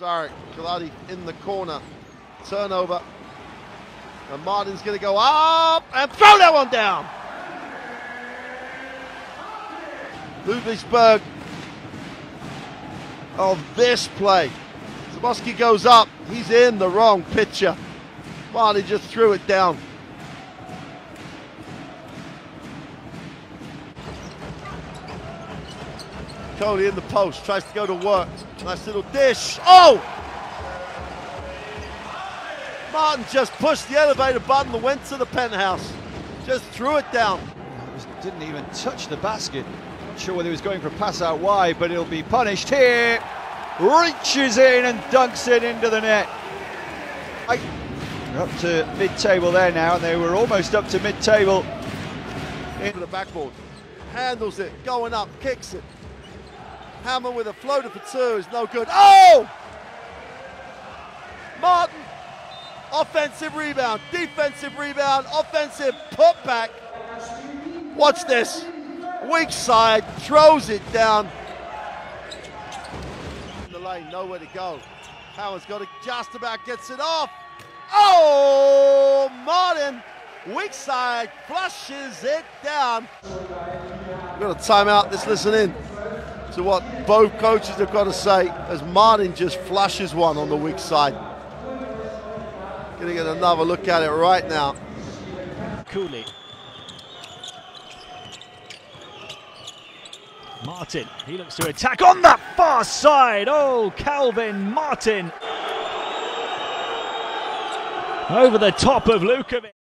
Zarek, Kaladi in the corner, turnover, and Martin's going to go up and throw that one down. Ludwigsburg of this play. Zabowski goes up, he's in the wrong picture. Martin just threw it down. Cody in the post, tries to go to work. Nice little dish. Oh! Martin just pushed the elevator button and went to the penthouse. Just threw it down. Didn't even touch the basket. Not sure whether he was going for a pass out wide, but it'll be punished here. Reaches in and dunks it into the net. Up to mid-table there now, and they were almost up to mid-table. Into the backboard. Handles it, going up, kicks it. Hammer with a floater for two is no good. Oh! Martin, defensive rebound, offensive putback. Watch this. Weak side, throws it down. In the lane, nowhere to go. Howard's got it, just about gets it off. Oh! Martin, weak side, flushes it down. We've got a timeout, let's listen in to what both coaches have got to say as Martin just flashes one on the weak side. Going to get another look at it right now. Cooley. Martin, he looks to attack on that far side. Oh, Kelvin Martin. Over the top of Lukovic.